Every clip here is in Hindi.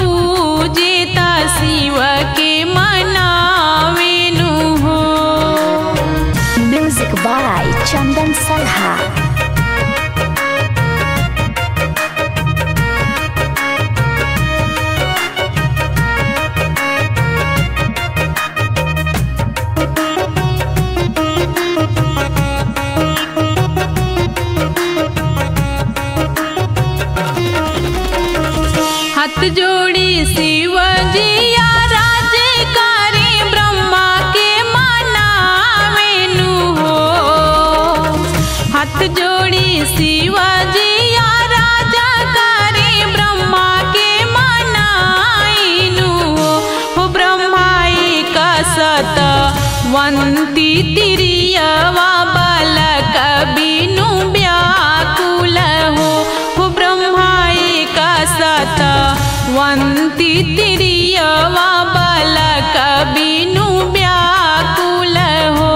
पूजेता शिव के मनावेनु हो। सुनती तिरियावा बाला कबीनु व्याकुल हो ब्रह्माए का सता वंती तिरियावा बाला कबीनु व्याकुल हो।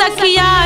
सखिया